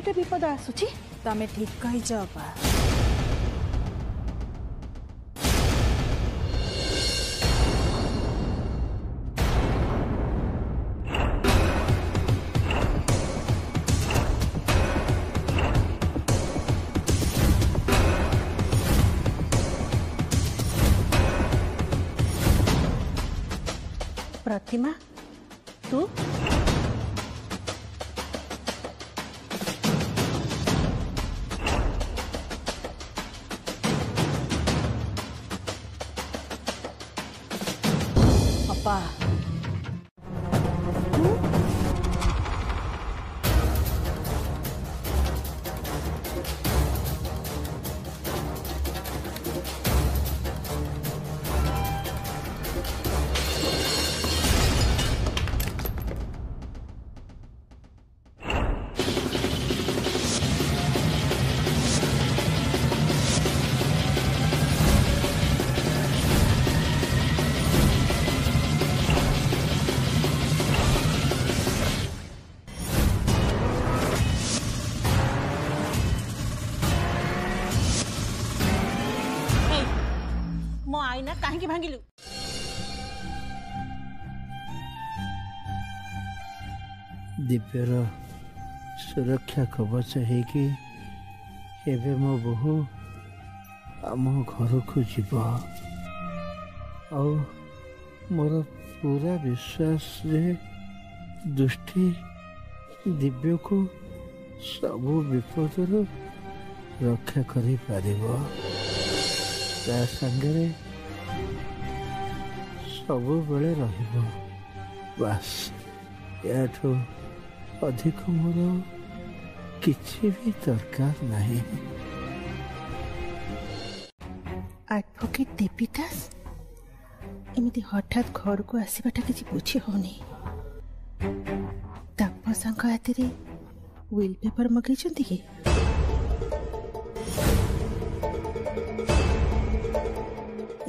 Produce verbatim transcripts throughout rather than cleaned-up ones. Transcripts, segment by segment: गोटे विपद आसुची तमें ठीक कही जाओ। प्रतिमा तू अपा आईना कहीं भांगिलु दिव्यर सुरक्षा कवच होगी एवं मो बहु आम घर को जीव आ मोर पूरा विश्वास दृष्टि दिव्य को सबू विपदर रक्षा करी पारिबो। ता संगरे सब बेले रहिबो बस याठो अधिक मोर किसी भी दरकार नहीं। एडवोकेट देवी दास एमती हठात घर को आसवाटा कि बुझी होनी तापसांग हाथ में विल पेपर मगैचंती कि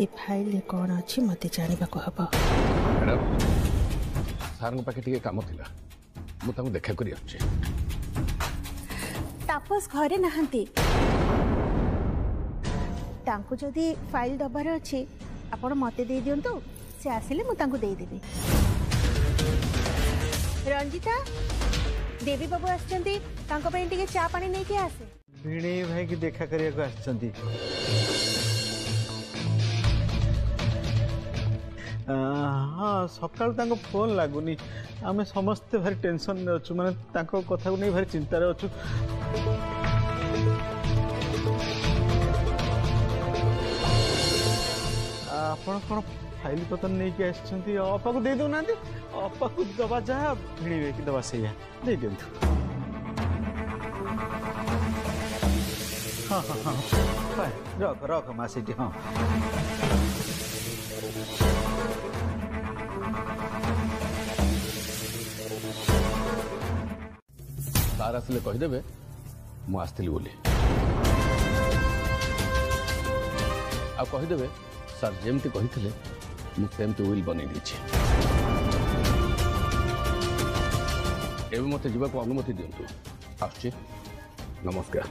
ए फाइल कौन अच्छी मत जाना हम मैडम सारों पाखे कम थी मुझे देखा कर तापस घरे नहांती जदि फाइल दबार अच्छे आपड़ मत दे दिंतु से आसिले मुदेदेवि। रंजिता देवी बाबू आसपी चा पा नहीं आसे भिणे भाई की देखा करने को आ हाँ सकाल फोन लगुनि आम समस्ते भारी टेंशन में अच्छु माने तांको कथा को नहीं भारी चिंतार अच्छु। आपण कौन फाइल पत्र नहीं कि आसछंती अपा को दे दो ना अपा को दबा जा भिड़े कि दबा से दे दिंतु। हाँ हाँ हाँ रख रख मासी हाँ तार आसिले कहीदेवे मु आसती बोली आदेवे सार जमी मुझे विल बन एवं मत जावाक अनुमति दिंतु आसुचे नमस्कार।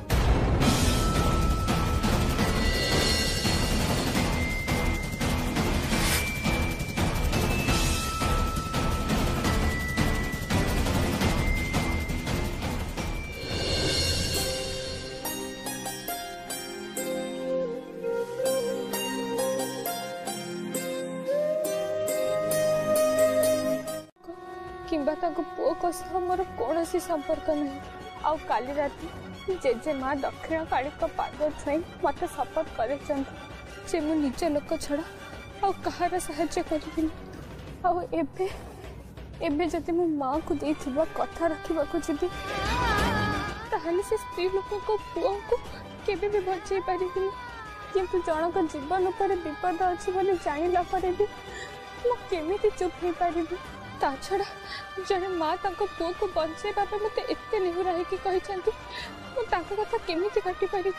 पुओ को सह मोर कौन संपर्क नहीं। काली राती जेजे माँ दक्षिण काली पाद छुई मत शपथ कर मो निज लोक छड़ा आउ कहार साहाय्य करें जदि मो माँ को दे कथा रखा जी ताहले से स्त्री लोक को पुओ को केबे भी बचाई पारिनी किंतु जनक जीवन पर विपद अच्छी जान लापर भी मुझे चुप हो पारि ता छड़ा जड़े माँ पुओ को बचाइबा मत एत निहुरा कि कथा केमी काटि पारि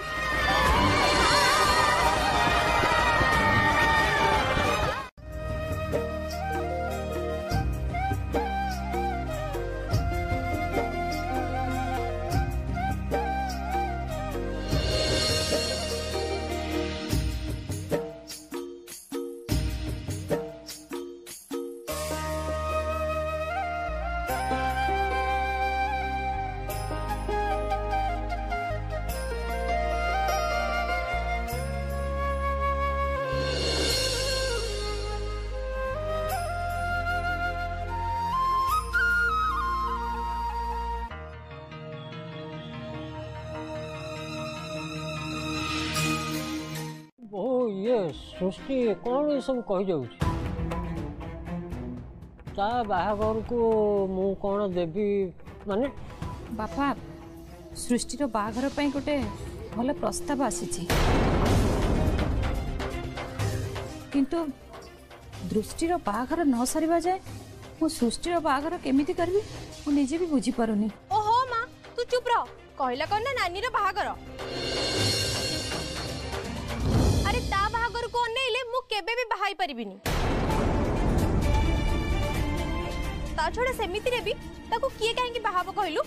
सृष्टि कौन ये सब कही जाऊँ बाहर को मु कौन देवी माने बापा सृष्टि बाहर गोटे भल प्रस्ताव आसी किंतु दृष्टि बाहर न सारे जाए मु सृष्टि बाहर केमिति करबी मु निजे भी बुझी पारुनी। ओहो माँ तू चुप रह कहला कौन ना नानी रो बाहर अरे ता बाहर को अनेले मु केबे भी बहाई परबिनी ता छोड़ा सेमिति रे भी ताको किए काहे की बहाबो कहलु।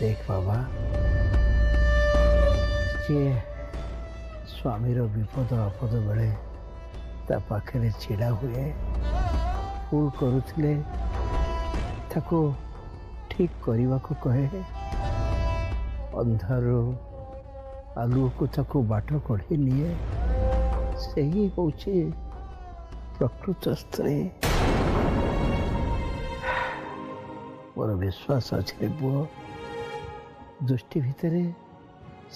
देख बाबा ये स्वामी रो विपद आपद बेले ता पाखे छिड़ा हुए फूल करुले ताको ठीक करने को कहे अंधार आलुओं को ताको बाट कढ़े लिए से ही हूँ प्रकृत स्त्री मोर विश्वास अच्छे पुओ दृष्टि भितर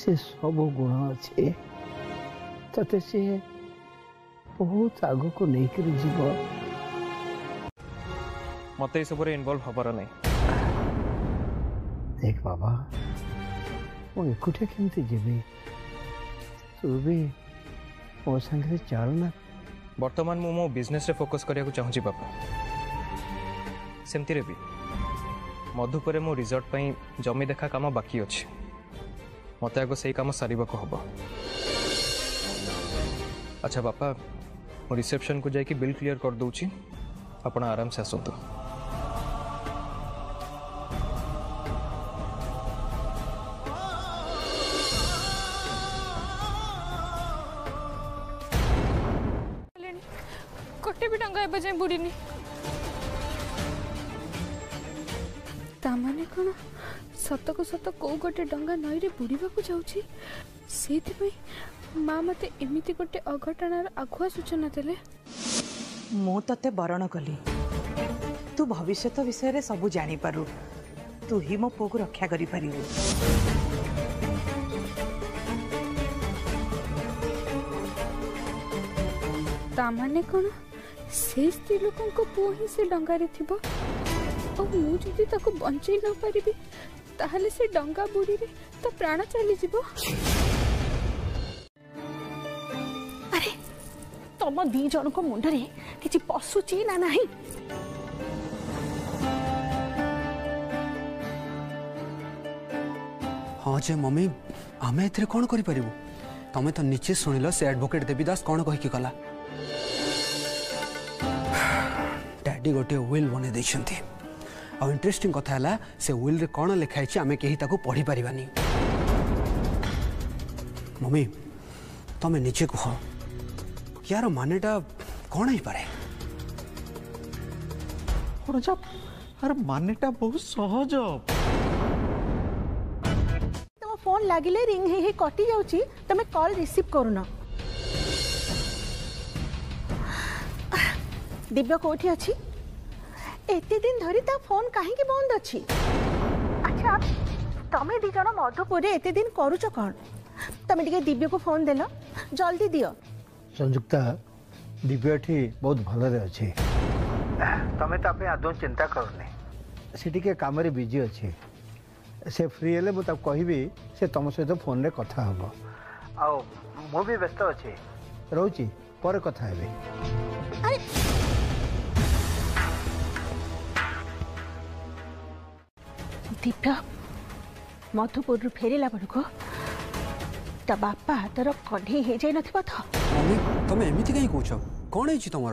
से सब गुण अच्छे ते से बहुत आग को लेकर जीव मत ये सब इनवल्व हबार नहीं। देख बाबा मुझे केमती जीवी तू भी मो संगे चलना बर्तमान मु मो बिजनेस रे फोकस करिया को चाहूँगी बापा सेमती रे भी मधुपुर मो रिजॉर्ट पई जमी देखा काम बाकी अच्छे मत आगे से कम सारे हम। अच्छा बापा मो रिसेप्शन को जाके बिल क्लियर कर दूची अपना आराम से आसतु। कोटे भी डंगा बजे बुड़ीनी तामाने कौन सत को सत कौ गोटे डंगा नई रे बुड़ीबा को जाउची से माँ मत एमती गोटे अघटनार आगुआ सूचना देले मु ते बरण कली तू भविष्य विषय रे सब जानी पारू तू ही मो पु को रक्षा करी पारू। तामाने कौन से स्त्री लोकों को पु ही से डंगारे थिबो और मु जदी ताको बंचै न पारिबी ताहले से डंगा बुड़ी रे तो प्राण चली जीवो। अरे तम दी जन को मुंड रे किसी पशुची ना नहीं हाँ जे मम्मी आम ए कौन कर तमें तो नीचे शुणिल से एडवोकेट देवीदास कौन कही गला डैडी गोटे विल बन आ इंटरेस्टिंग कथा से विल रे कौन लिखाई आम कहीं पढ़ी पारानी। मम्मी तमें नीचे कह यार मानेटा कौन ही पारे अरे मानेटा बहुत सहज तुम फोन लगिले रिंग हे हे कटि जाउची तमे कॉल रिसीव करूना। दिव्य कोठी अछि एते दिन धरि ता फोन काहे के बंद अछि। अच्छा तमे दी जण मधुपुर रे एते दिन करूचो कोन तमे टिके दिव्य को फोन देलो जल्दी दियो। संयुक्ता दिव्य एठी बहुत भल रे अछि तमें तो आदौ चिंता करनी से टी कम बिजी अच्छे से फ्री हेले मुझे कहबी से तुम सहित फोन रे कथा हम आउ मु भी व्यस्त अच्छे रोची पर कथा हेबी। दिव्य मधुपुर फेरला बेल को तो बापा हाथर कढ़ी हो जाइन तो तुम एमती कहीं कह कौन है तुम।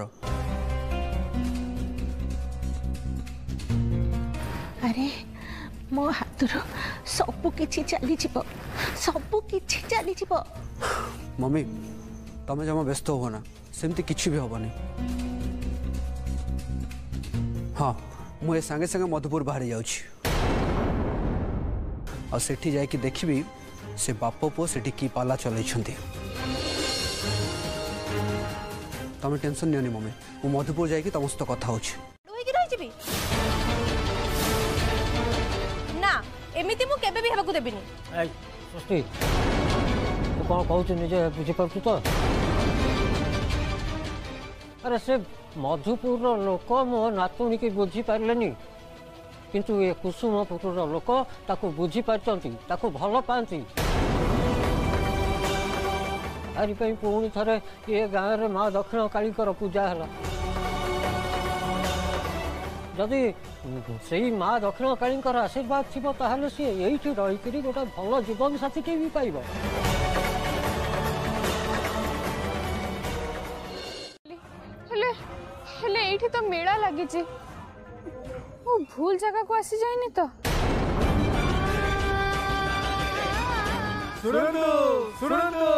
अरे मो हाथ सबू कि चली सबू कि चली मम्मी तुम जमा व्यस्त हो ना सेमती किसी भी हेनी हाँ मुझे सांगे सांगे मधुपुर बाहर जाठी जा देखी से बाप पु से कि पाला चल तुम टेंशन नियोनी मम्मी मु मधुपुर जाम सहित कथा हो एमिति मु केबे भी हवा को देबिनी। ए सृष्टि कौन कहूँ बुझिपु तो अरे से मधुपुर लोक मो नातुणी की बुझीपारे किंतु ये कुसुमपुर लोक ताकू बुझीपार भल पाती पुणी थे ये गाँव में माँ दक्षिण काली पूजा है जदि से माँ दक्षिण काली आशीर्वाद थी ताहले सी ये रहीकि गोटे भल जीवन साथी के भी पाइब तो मेला लगी जी। वो भूल जगह को आसी जाइनी तो सुनंतु सुनंतु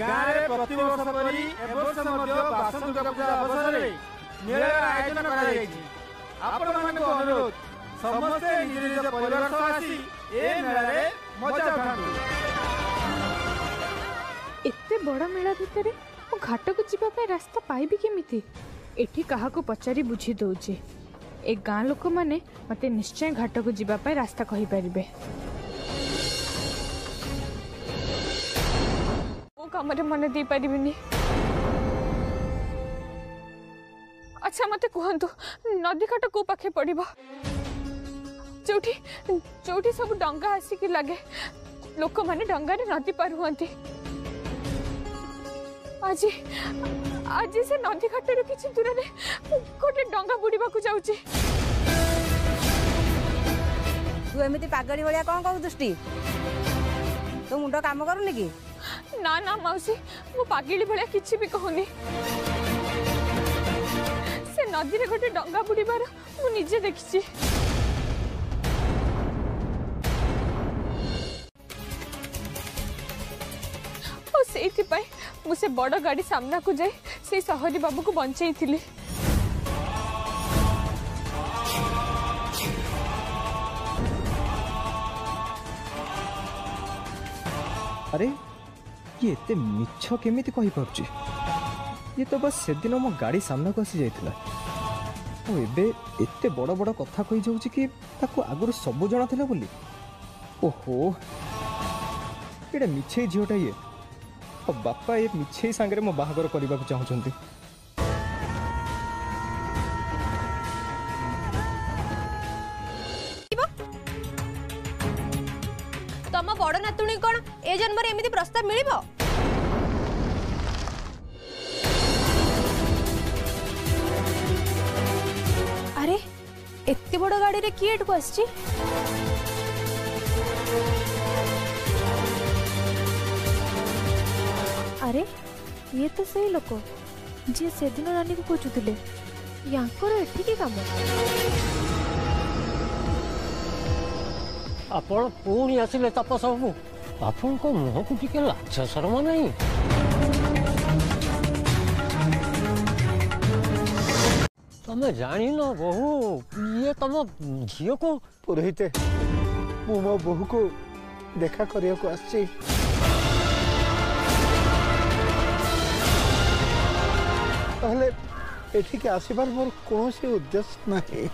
गारे प्रतिवर्ष परि एवर्ष मध्य बासंत पूजा अवसर रे मेला आयोजन करा जाई छी। आपण मानक अनुरोध समस्त निज निज परिवार सह आसी ए मेला रे मजा उठांतु। इत्ते बड़ा मेला भितरे ओ घाट को जीवा पे रास्ता पाइबी केमिति एठी कहा को पचारी बुझी दौचे ए गाँ लोक मैंने मत निश्चय घाट को जीवाई रास्ता कहींपर मो कम मन दे पार। अच्छा मत कहतु नदी घाट को पाखे पड़ जो जो सब डंगा आसिक लगे लोक मैंने डंगार नदी पार हूँ आज आज से नदी घाट कि दूर में गोटे डंगा बुड़वा को जाऊे तू एम पगड़ी भाया कौन कहू दृष्टि तो मुंड काम करूनि कि ना ना मौसी मो पगड़ी भाया किसी भी कहूनी से नदी में गोटे डंगा बुड़बार मु निजे देखी। मुझे बड़ गाड़ी सामना को जाए से सहरी बाबू को बंचाई थी अरे ये एते मिछ केमिति कहि पाउची ये तो बस से दिन मो गाड़ी सामना को आसी जाइतला ओ एबे एते बड़ बड़ कथा कहि जाउची कि ताको आगुर सब जना थिला बोली ओहो एडा मिछे झियोटा ये और बापा ये मिछे सांगे मो बाहागर करने को चाहते तम बड़ नातुणी कौन ए जन्म एमती प्रस्ताव मिल अरे एत बड़ गाड़ी रे किए को आस अरे ये तो सही लोक जी से दिन रानी को खोजुले ये कम आपण पुणी आसिले तपस बाबू आपण को मुह को टिके लाज शर्म नहीं तमें जानी न बहू ये तम झी को पुरोहित मु मो बहू को देखा करने को आसी के आसबार मोर कौन से उद्देश्य नहीं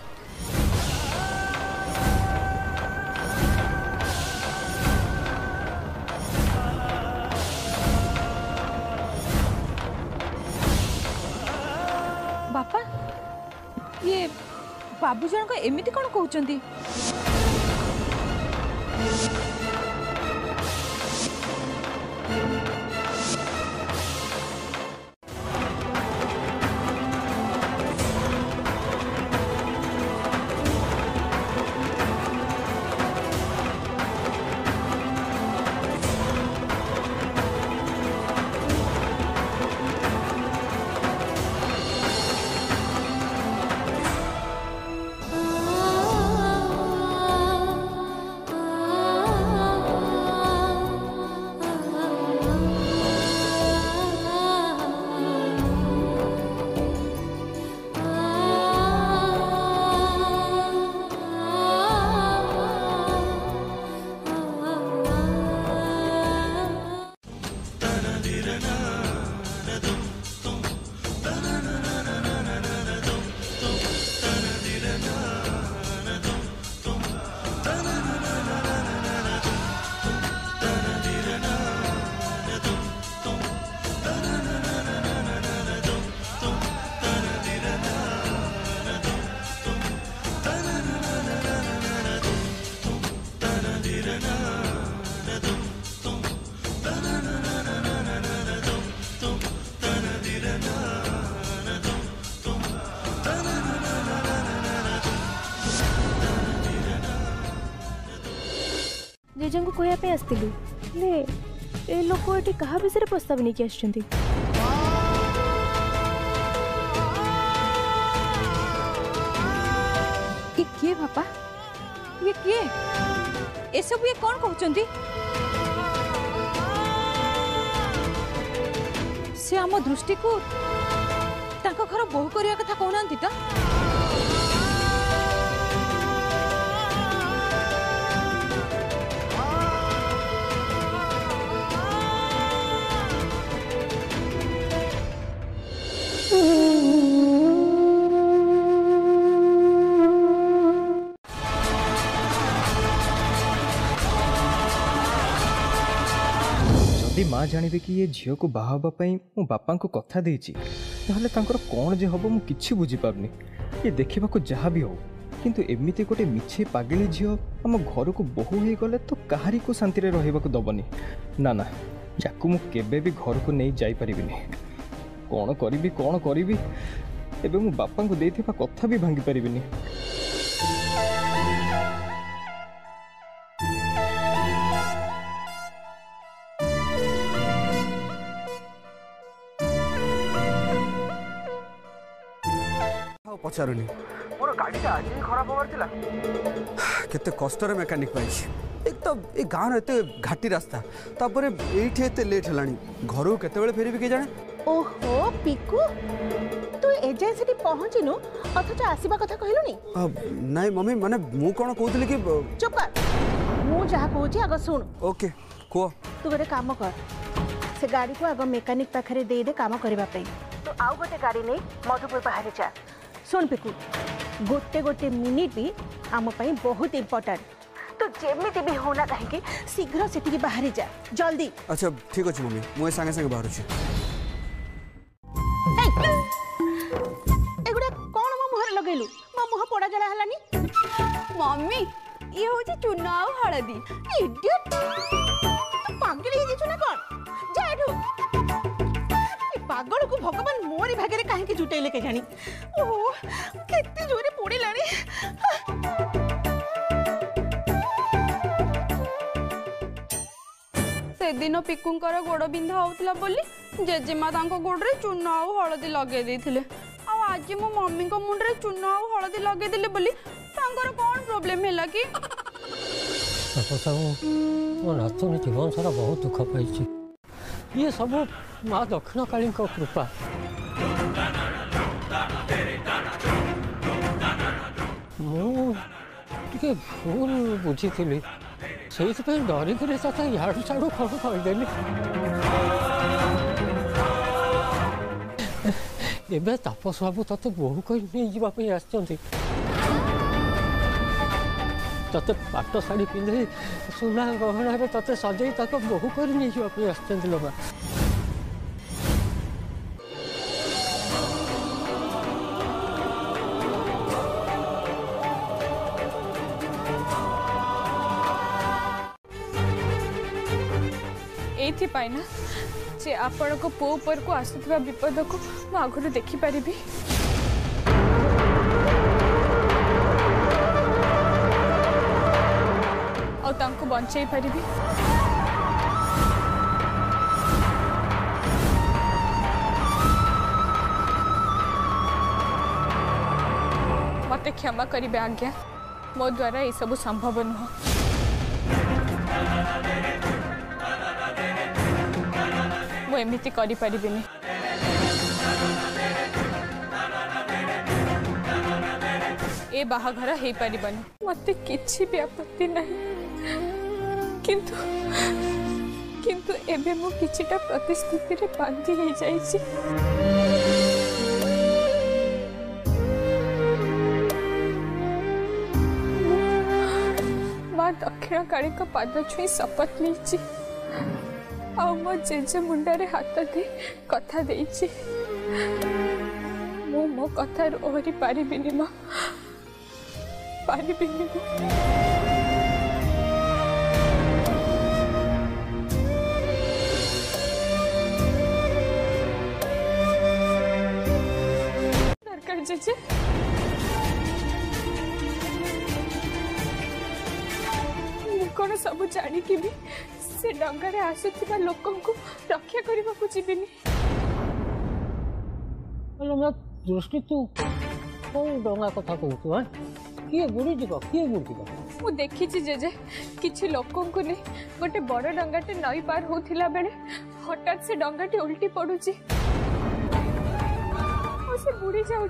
बापा ये बाबू जन को एमती कौन कहते राजा को कहवाई आसती लोक ये क्या विषय प्रस्ताव नहीं कि आ किए बापा ये किए ये सब ये कौन कहउचंती से आम दृष्टि को ताको घर बहु करिया कथा कहउनांती त माँ जाने कि ये झील को बाहबाई मो बापा को कथा देती कौन जे हम मुझे बुझीपारनी ये देखा को जहाँ भी हो किंतु एमती गोटे मिछे पगेली झील आम घर को बहु हो गले तो कहारी को शांति रहा दबनी ना ना या केवे भी घर को नहीं जापर कौन करी कौन करी एवं मो बापा को देता कथा भी भांगी पारि पचारुनी मोर गाडीटा आज खराब होबार थिला केते कष्ट रे मेकानिक पाई एक तो ए गांव एते घाटी रास्ता तापर एठी एते लेट हलाणी घरो केते बेले फेरबी के जाने ओहो पिकू तू एजेंसी ती पहुचिनु अथच आसीबा कथा कहिलुनी नाही मम्मी माने मु कोन कहतली कि चुप कर मु जहा कहूची आगो सुन ओके को तू गोटे काम कर से गाडी को आगो मेकानिक पाखरे दे दे काम करबा पई तो आउ गोटे गाडी नै मधुपुर बाहर जा सुन पिकु गोटे गोटे मिनिट भी आम बहुत इंपोर्टेंट तो जेमिति भी होना कहीं शीघ्र से बाहरी जा जल्दी अच्छा ठीक अच्छे मम्मी मुझे सांगे सांगे बाहर एगुड़ा कौन मो मुहर लगेलु मो मुह पोड़ा जला हलानी मम्मी ये होची चूना और हळदी इडियट तो पागल ही दिसु ना कोन जा एठू पागल को भगवान मोरी भागे रे काहे के जुटेले के जानी ओहो केते जोरे पोड़ी लानी से दिन पिकुंकर गोड़ बिंधा होतला बोली जेजेमा तांको गोड़ रे चूना और हळदी लगे देथिले आ आज मो मम्मी को मुंड रे चूना और हळदी लगे देले बोली तांकर कोन प्रॉब्लम हैला की सपसाओ ओ नाचो ने जीवन सारा बहुत दुख पाई छी ये सब माँ दक्षिण काली कृपा मुझे भूल बुझी से डरिक याड़ू छाड़ू खबर करदेली एवं तापस बाबू तोते बहु कही आसते तोते पाट शाढ़ी पिंधे सुना गहना तोते सजे तक बहु कर नहीं जावाई आसते लोबा ये पाइना जे आपण को पो ऊपर को आसुवा विपद को आगुरी देखी पारि तांको बंचाई पारि मत क्षमा करिवे आज्ञा मो द्वारा ये सब संभव नुह एमती करी पारिबिनी ए बाहाघर हो पारन मत किसी भी आपत्ति नहीं किंतु किंतु एबे मु किछिटा प्रतिस्थिति रे बांधी हो जाइछि माँ दक्षिण काली का पाद छुई शपथ लेछि आउ मो जेजे मुंडारे हाथ दे कथा देछि मो मो कथा ओहरी पारिबिनी मा पारिबिनी सरकार जेजे कौन संसार सब जाणिकी भी से डंगार आसुवा लोक रक्षा करने दृष्टि तू कौ डा कथा कहु किए बुड़ी किए बुड़ी मु देखी जेजे किसी लोक नहीं गोटे बड़ डंगाटे नई पार होता बेले हठात से डंगाटे उल्टी पड़ू से बुड़ी जाऊ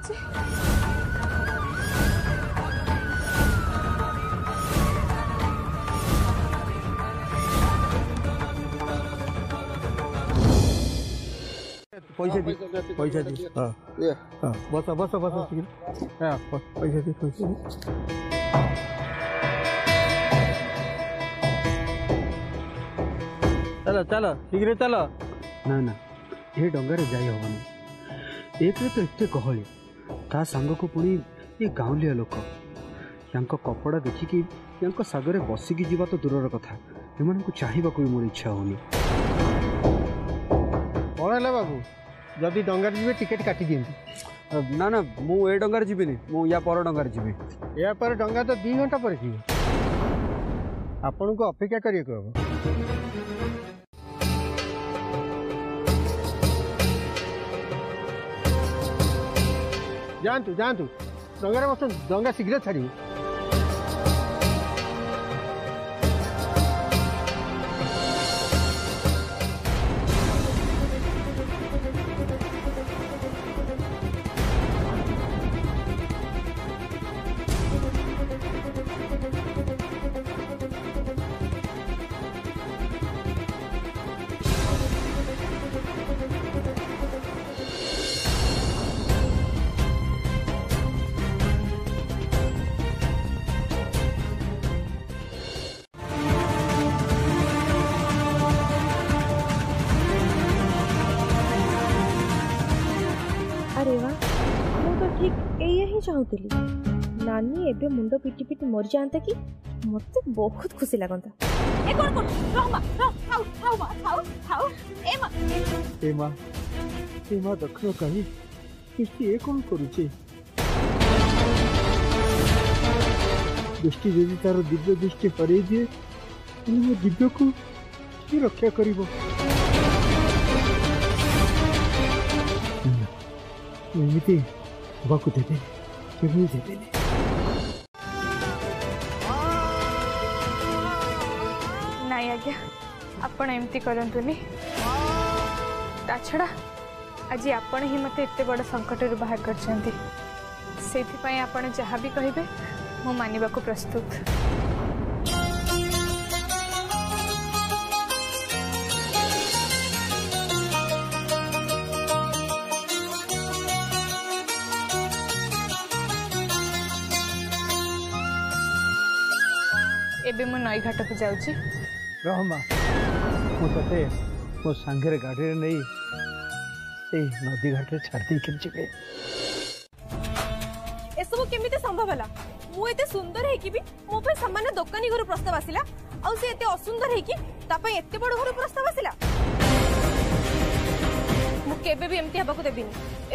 पैसा दी पैसा दी बस बस बस पैसा दी चल चल शीघ्र चल ना ना ये डंगारे जाई हबन एक तो एत कहली ता सांग को पुणी ये गाँवलिया लोक तांको कपड़ा देखिकी तांको सागरे बसिकी जीवा तो दूरर कथा एमानकु चाहिबाकु भी मोर इच्छा होनी कौन है बाबू जदि डंगार जी टिकेट काटी दिखती ना ना मु ए डंगार जी मु या पर डंगार जी या पर डंगा तो दी घंटा पर जी आपन को अपेक्षा करिए कहो जातु जातु डंगार बस डंगा शीघ्र छाड़ चाहूली नानी एबे मुंड पिटी पिटी मर जाता कि मत बहुत खुशी लगता दक्षिण कहीं दृष्टि कौन करुचे दृष्टि यदि तार दिव्य दृष्टि हर दिए मो दिव्य को रक्षा कर नहीं देते नहीं आज्ञा आपण एमती करंतुनी ताछड़ा आज आपण ही मते एत बड़ संकट रू बाहर करछंती सेथि पय आपण जहाँ भी कहिबे मो मानिबा को प्रस्तुत एबे मु नई घाट को जाऊँ रहमा मुझे मो सांगे गाड़ी नहीं नदी घाट छाड़ी के एसबू केमी संभव है मुझे सुंदर है मो सामान्य दोकानी घर प्रस्ताव आसला आते असुंदर है बड़ घर प्रस्ताव आसला मुझे भी एमती हाँ को देवी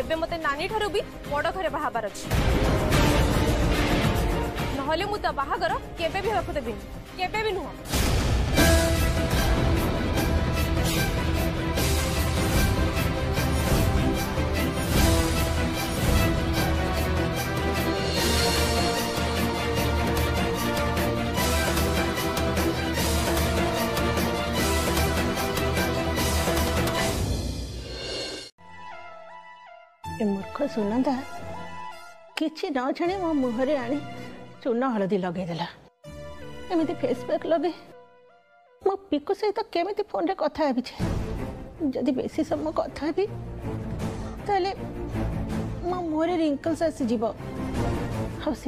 एवं मत नानी ठार भी बड़ घर बाहर अच्छी हले मुता बाहागर केबे भी हक देबिन केबे भी नुह ए मूर्ख सुनंदा किछि न जाने मो मुहरे आनी चूर्ण हलदी लगेदेला एमती फेसपैक लगे मो पिकु सहित केमी फोन रे कथा जदि बेसी समय कथा ताले मो मोरे रिंकल्स आसीज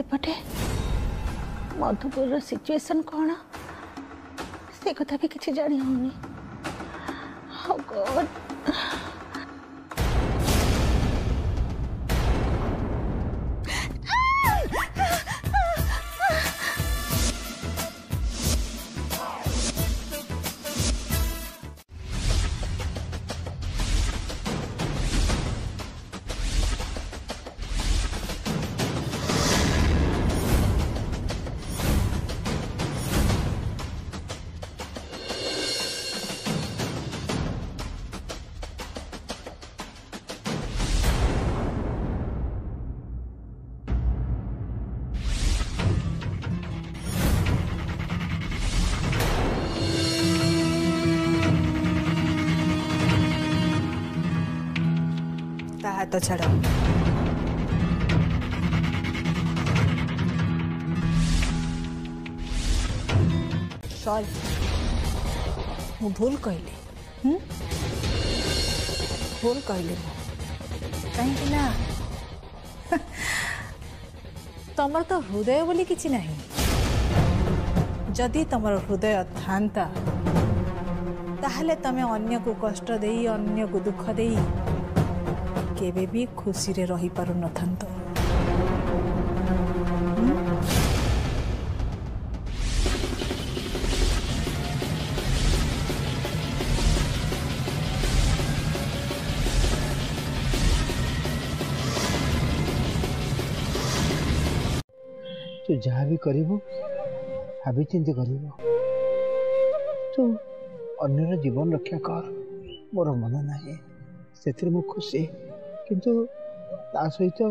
आपटे मधुपुर रो सिचुएशन कौन से कथा भी किसी जानी होनी oh God सकता है तो चढ़ो। सॉरी, वो भूल कहली हूँ, भूल कहली कहीं ना। तुमर तो हृदय बोली किछि नाही। जदि तुम हृदय थान्ता ताहले तमे अन्य को कष्ट देई, अन्य को दुख देई केबे भी खुशी रे रही पारु न थान्तो। तू तो जहाँ भी करू भाभी चिंती कर, तू अन्य जीवन रक्षा कर। मोर मन ना से खुशी, किंतु ता सहित तो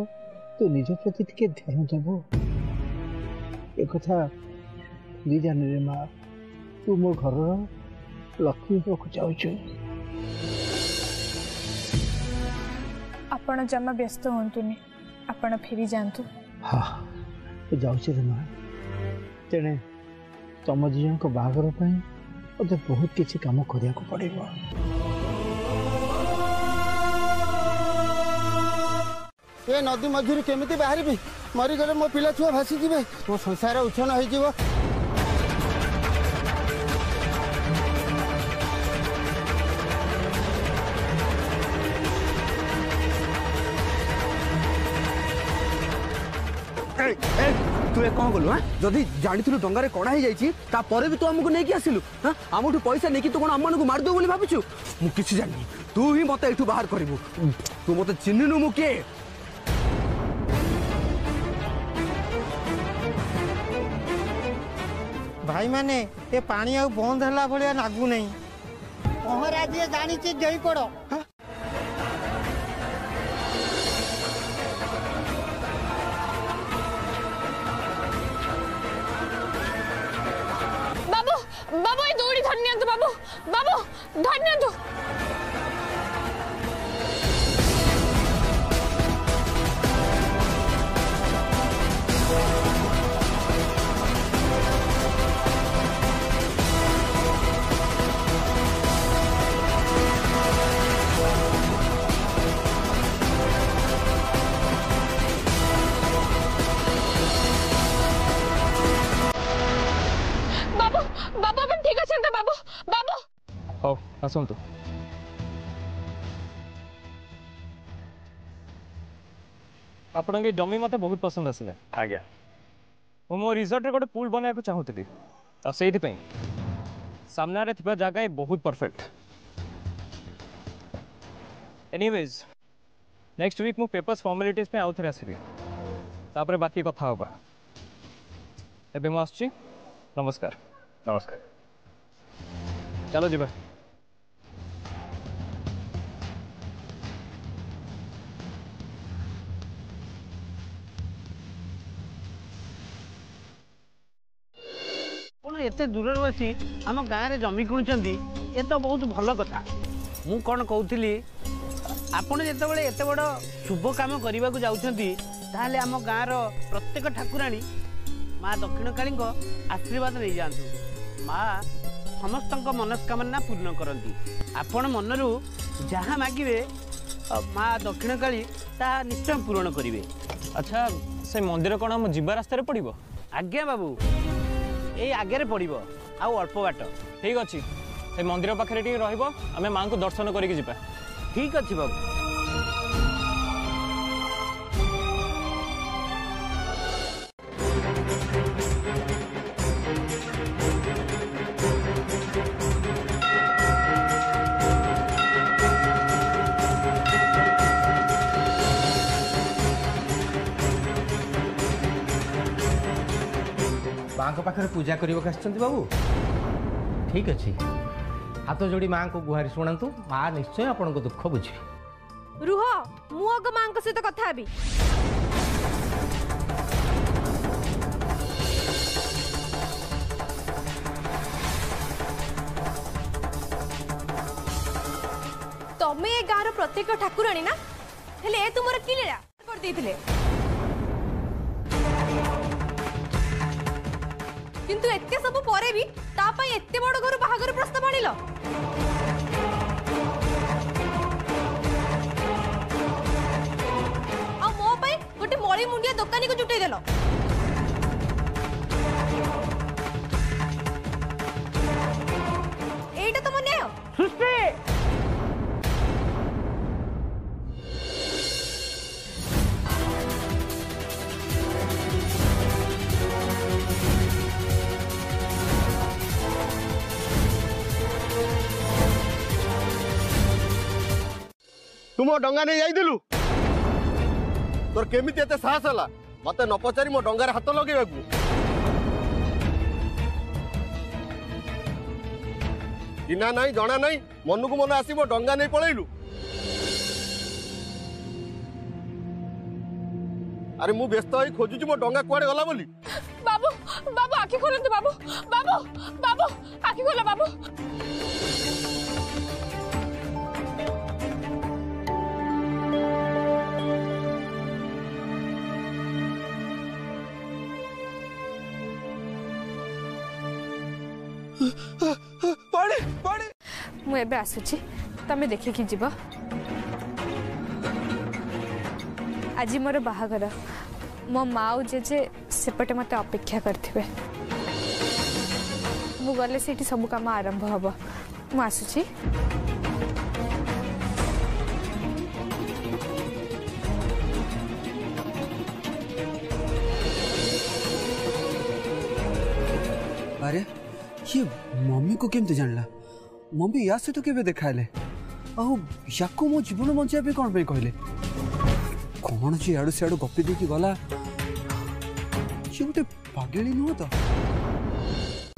तू निज प्रति टे ध्यान देव। एक नहीं जान रे माँ, तू मो घर लक्ष्मी को चाहू। आपण जमा व्यस्त हूँ, आपण फेरी जातु। हाँ जाऊे रे माँ, तेणे तुम दीजन बाहर मत बहुत किसी कम करने को पड़े। ये नदी मझुरी केमी बाहर भी मरीगले मो पिला छुआ भासी जीवे, मो संसार उछन हो। तुए कौन गलु? हाँ जदि जानी डंगार कड़ा हो जापर भी तू आमको नहीं आसलु। हाँ आम पैसा नहीं तू कौन आम को मारिदेव बोली भावु? मुझे जानी तू ही मत यू बाहर करू। तू मत चिन्हनु मु किए। भाई माने ये पानी आ बंद है भाया लगू ना। पहरा जी जानी गई पड़। बाबू ये दौड़ी धरने तो बाबू बाबू धरने तो सुन तो आपन के डमी मते बहुत पसंद आसिले। आ गया ओ मो रिसोर्ट रे गोटे पूल बनाय को चाहूतली त सेहि पई सामना रे थिबा जगह बहुत परफेक्ट। एनीवेज नेक्स्ट वीक मु पेपर्स फॉर्मेलिटीज पे आउथरे आसीबी, तापर बाकी कथा होबा। एबे मु आछी, नमस्कार। नमस्कार, चलो जीबा। एत दूर बस आम गाँव में जमी किणुंट, ये तो बहुत भल कथा। मु कौन कहती आपड़ जिते एत बड़ शुभ कम करने को जाऊँगी, आम गाँवर प्रत्येक ठाकुराणी माँ दक्षिणकाली आशीर्वाद नहीं जातु। माँ समस्त मनस्कामना पूर्ण करती। आपण मनरू जहाँ मागे माँ दक्षिणकाली निश्चय पूरण करेंगे। अच्छा से मंदिर कौन हम जीवा रास्तार पड़? आज्ञा बाबू ये आगे पड़ो अल्प बाट। ठीक अच्छे से मंदिर पाखे रही माँ को दर्शन करके जीवा। ठीक अच्छे बाबू। पूजा करने बाबू। ठीक अच्छे हाथ जोड़ी माँ को गुहारी शुणु, माँ निश्चय आपण को दुख बुझे। रुह मुग माँ सहित कथा। तमें गाँव प्रत्येक ठाकुराणी ना हेले ए तुमर किलेला कर देथिले किंतु एत्ते सब परे भी ता पई एत्ते बड घर बाहागर प्रस्ताव आनिलो आ मो पई गोटे मोळी मुंडिया दुकानी को जुटै देलो एटा तो मने सुस्ती तुम डंगा नहीं जाइलु तोर केमी एत साहस है मत न पचारि मो डंगार हाथ लगे चिना ना जना ना मन को मन आस डंगा नहीं पलैलु। अरे मु व्यस्त हो खोजुची मो डंगा कुआडे गला बोली बाबू बाबू आखि खोलंतु बाबू बाबू बाबू आखि खोल बाबू पानी पानी मु एबे आसुची तमे देखि कि जीव आज मोर बाहागर मो माऊ जेजे सेपटे मते अपेक्षा करथिबे मु गले सेठी सब काम आरंभ हबो मु आसुची अरे ये मम्मी को केमते जानला मम्मी या से तो केबे देखाले आउ याको मो जीवन बंचा पे कोन पे कहले कोन जे आडू से आडू गप्पी देखि गला जे उठे पागेली न होता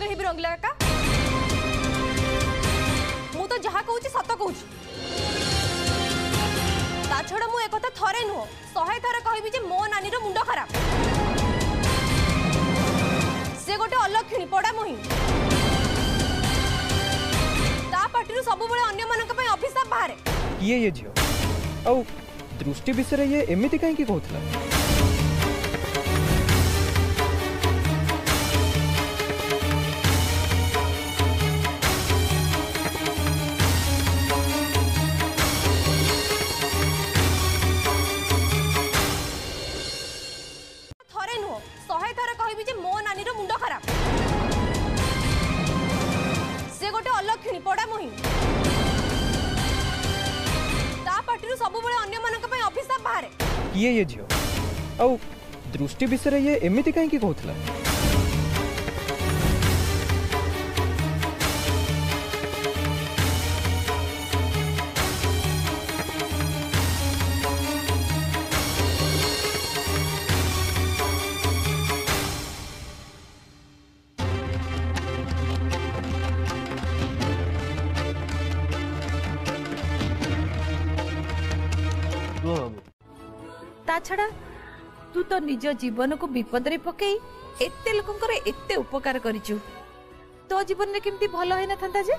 कहि बिरंगला काका मु तो जहा कहूची सत कहूची ता छोड़ मु एक कथा थरे न हो सौ थरे कहिबी जे मो नानी रो मुंडो खराब से गोटे अलखिणी पडा मोहि पार्टी सब अन्य ऑफिस बाहर ये ये झियो औ दृष्टि विषय ये एमिति काई की कहतला थरे नो सौ थरे कहबी जे मो नानी रो मुंडो खराब से गोटे अलखिणी पड़ा मोहि ता पार्टी सब अन्य ऑफिस बाहर ये ये झियो औ दृष्टि विषय ये एमिति काई की कहतला ताछड़ा तू तो निज जीवन को विपद रे पकई एते लोकंकर एते उपकार करिचू तो जीवन रे किमती भलो है ना थांता जे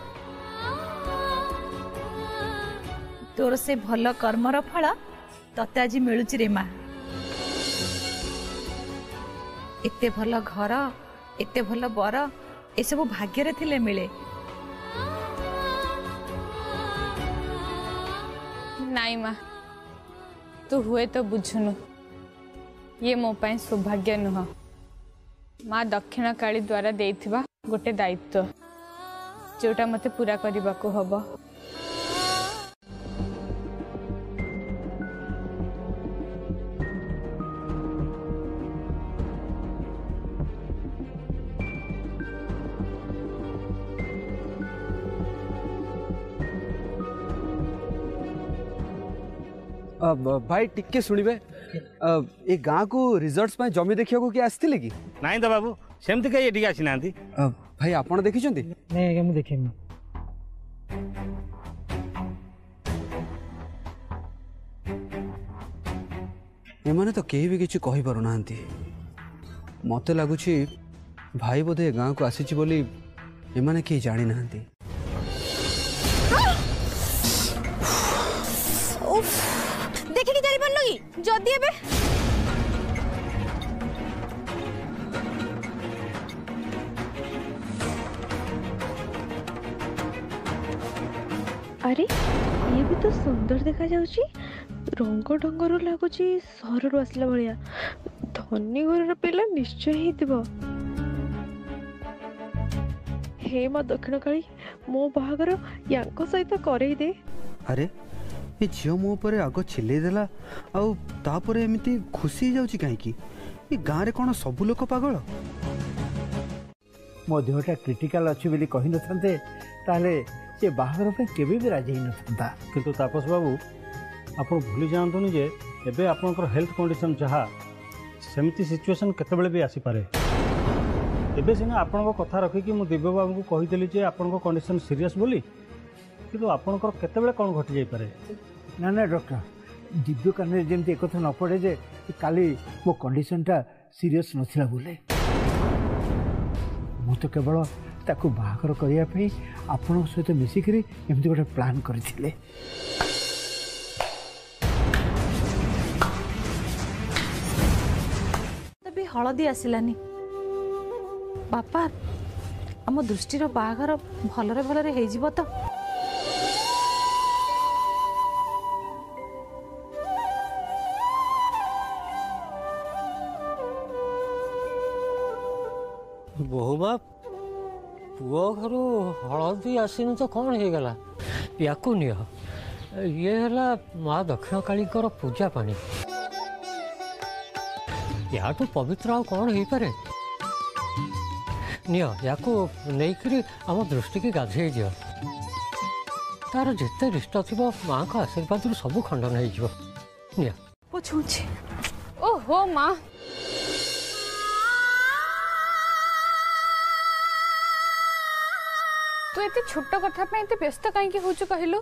तोर से भलो कर्म रो फल तते आज मिलुची रे मां एते भलो घर एते भलो बर ए सब भाग्य रे थिले मिले नाइ मां तू हुए तो बुझुनु ये मो पाए सौभाग्य नुह माँ दक्षिण काली द्वारा देथिबा गोटे दायित्व जोटा मते पूरा करने को हबो भाई टिके सुनिबे ए गाँ को रिजल्ट्स में जमी देखियो को क्या आस्थिले की नाइ त बाबू सेमति के एठी आसी नांती भाई आपण देखि छंती नै आगे मु देखिम ए माने तो केही भी किछ कहि परु नांती मते लागु छी भाई बोधे गाँ को आसी छी बोली ए माने के जानि नांती देखिक जाई पन्नु की जदी एबे अरे ये भी तो सुंदर देखा जाउची रंग ढंगरो लागुची सररो असला भलिया धनी घरर पिला निश्चय हेतिबो हे मा दक्षिण काली मो बाहागर यांको सहित करई दे अरे ये झियो मो ऊपर आग छिले देला आ तापरे एमिति खुशी जाउची काहे की ये गां रे कोन सब लोक पागल मो देहटा क्रिटिकल अछि बिली कहि नथनते ताले ये बाहागर पे केबे भी राजी नथनता किंतु तापस बाबू आपण भूली जानतोनी जे एबे आपनकर हेल्थ कंडीशन जहा सेमिति सिचुएशन केतबेले भी आसी पारे एबे सिना आपनको कथा रखिकी मु दिव्य बाबू को कहिदेली जे आपनको कंडीशन सीरियस बोली किंतु आपनकर केतेबेले कोन घटि जाय पारे ना ना डॉक्टर दिव्य काने जेंती एकथा न पड़े जे काली मो कंडीशनटा सीरियस नथिला बोले मु तो केवल ताको बाहाकर करिया पे आपन सहित मिसी करी एमती गोटे प्लान करथिले तबे हळदी आसिलानी बापा आम दृष्टि बाघर भल भलि तो बहु बाप पुआ घर हलदी आसन तो कौन हो गला या ये है माँ दक्षिण काली पूजा पानी या तो पवित्र आ कौन हो पारे नियो या आम दृष्टि की गाधे दि तार जिते रिष्ट थी माँ का आशीर्वाद रु सब खंडन हो ओहो माँ तू एत छोट कथा पे व्यस्त कहीं हो कहलु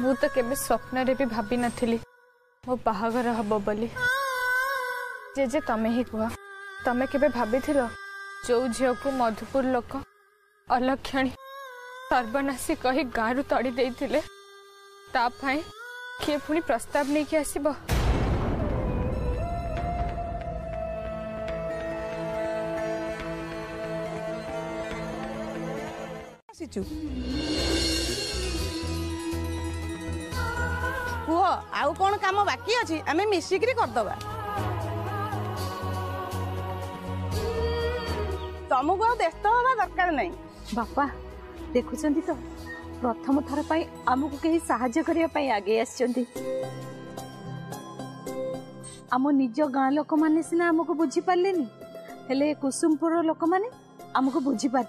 मु तो केबे स्वप्न रे भी भाभी नथिली मो बाहागर हबो बोली जे जे तमें ही कह तमें केबे भाभी थिलो जो झियो को मधुपुर लोक अलक्षणी सर्वनाशी कही गाँव तड़ी देइथिले तापाई किए पुणी प्रस्ताव नहीं कि आसब कह आउ कौन काम बाकी अच्छी आम मिसिकी करदबा तुमको आस्त हवा दरकार नहीं बापा देखुंत तो प्रथम थर पर आमको कहीं साहाय्य करने आगे आम निज गाँ लोक मैंने सीना आमको बुझीपारे हेले कुसुमपुर लोक मैंने आमको बुझीपार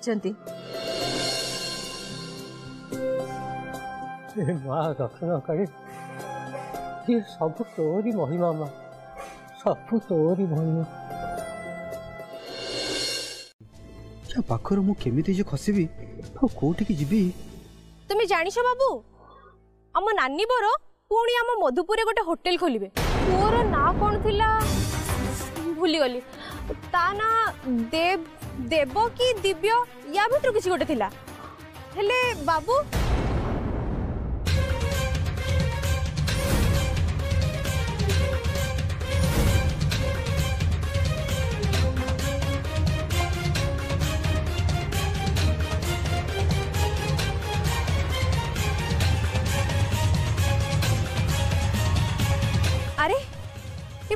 सब तोरी महिमा सब तोरी महिमा जा पाखर मु केमिते जे खसिबी आ कोठी की जिबी तुमे जानिस बाबू हम नानी बोरो पुणी हम मधुपुरे गोटे होटल खोलिबे तोर ना कोन थिला भूली गली ताना देव देवो की दिव्य या भीतर किसी गोटे थिला हेले बाबू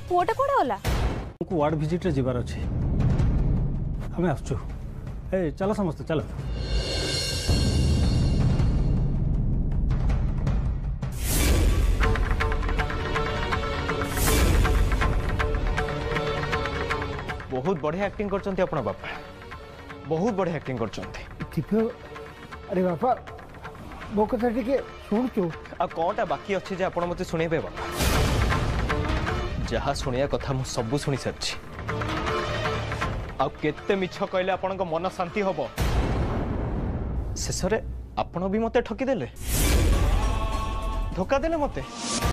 पोटा कोड़ा होला हमको वार्ड विजिट रे जिबार अछि हमें आछो ए चलो समस्त चलो बहुत बढ़िया एक्टिंग करछन्ती अपन बापा बहुत बढ़िया एक्टिंग करछन्ती ठीक अरे बापा मो कथा ठीक सुन छु आ कोटा बाकी अछि जे अपन मते सुनेबे बापा जहा सुनिया कथा मु सब सुनी सारछि आ केते मिछ कहले आपन को मन शांति होबो शेषरे आपन भी मते ठकी देले धोखा देले मते